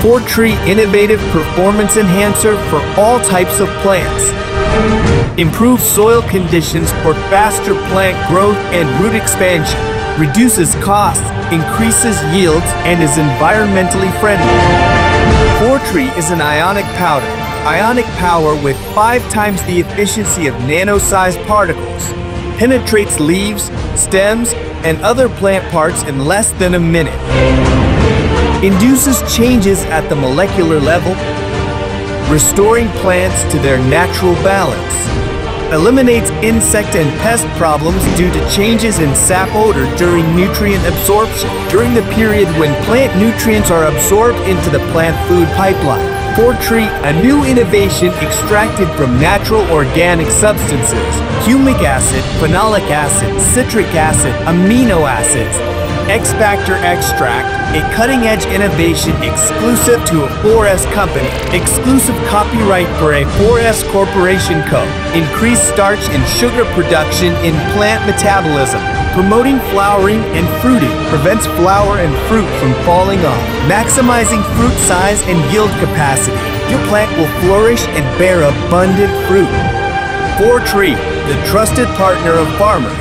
Fortree Innovative Performance Enhancer for all types of plants. Improves soil conditions for faster plant growth and root expansion. Reduces costs, increases yields, and is environmentally friendly. Fortree is an ionic powder. Ionic power with 5 times the efficiency of nano-sized particles. Penetrates leaves, stems, and other plant parts in less than a minute. Induces changes at the molecular level, restoring plants to their natural balance. Eliminates insect and pest problems due to changes in sap odor during nutrient absorption. During the period when plant nutrients are absorbed into the plant food pipeline. Fortree, a new innovation extracted from natural organic substances, humic acid, phenolic acid, citric acid, amino acids, X-Factor Extract, a cutting-edge innovation exclusive to a 4S company, exclusive copyright for a 4S Corporation Co. Increased starch and sugar production in plant metabolism, promoting flowering and fruiting, prevents flower and fruit from falling off, maximizing fruit size and yield capacity. Your plant will flourish and bear abundant fruit. Fortree, the trusted partner of farmers.